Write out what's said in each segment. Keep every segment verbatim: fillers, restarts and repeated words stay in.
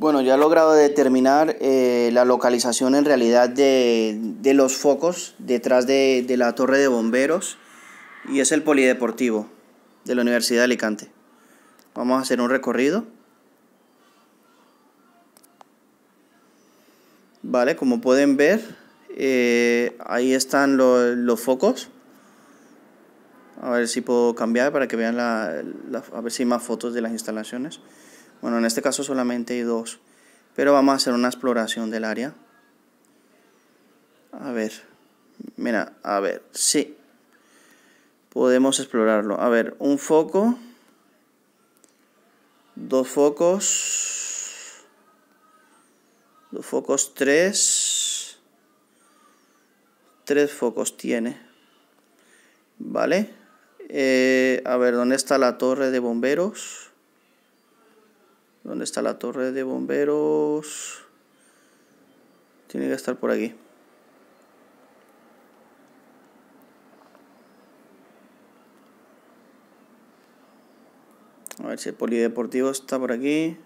Bueno, ya he logrado determinar eh, la localización en realidad de, de los focos detrás de, de la torre de bomberos, y es el Polideportivo de la Universidad de Alicante. Vamos a hacer un recorrido. Vale, como pueden ver, eh, ahí están lo, los focos. A ver si puedo cambiar para que vean la, la, a ver si hay más fotos de las instalaciones. Bueno, en este caso solamente hay dos, pero vamos a hacer una exploración del área. A ver, mira, a ver, sí, podemos explorarlo. A ver, un foco, dos focos, dos focos, tres, tres focos tiene, ¿vale? Eh, a ver, ¿dónde está la torre de bomberos? ¿Dónde está la torre de bomberos? Tiene que estar por aquí. A ver si el Polideportivo está por aquí.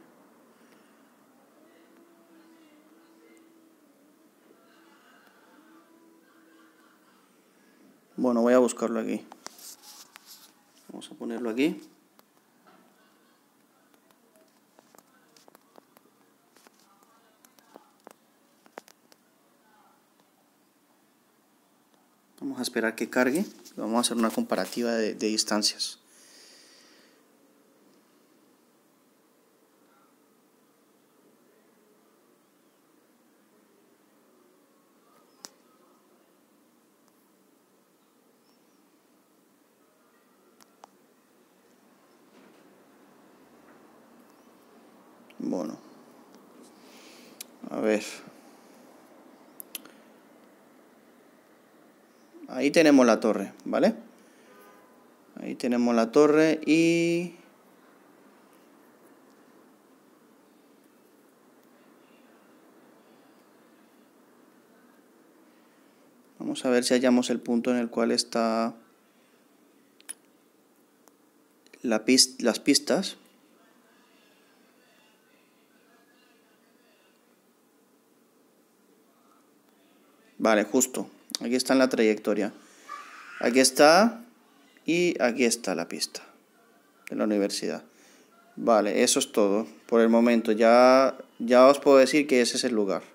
Bueno, voy a buscarlo aquí. Vamos a ponerlo aquí. Vamos a esperar que cargue. Vamos a hacer una comparativa de, de distancias. Bueno. A ver. Ahí tenemos la torre, ¿vale? Ahí tenemos la torre y... Vamos a ver si hallamos el punto en el cual está la pist- las pistas. Vale, justo. Aquí está en la trayectoria. Aquí está y aquí está la pista de la universidad. Vale, eso es todo por el momento. Ya, ya os puedo decir que ese es el lugar.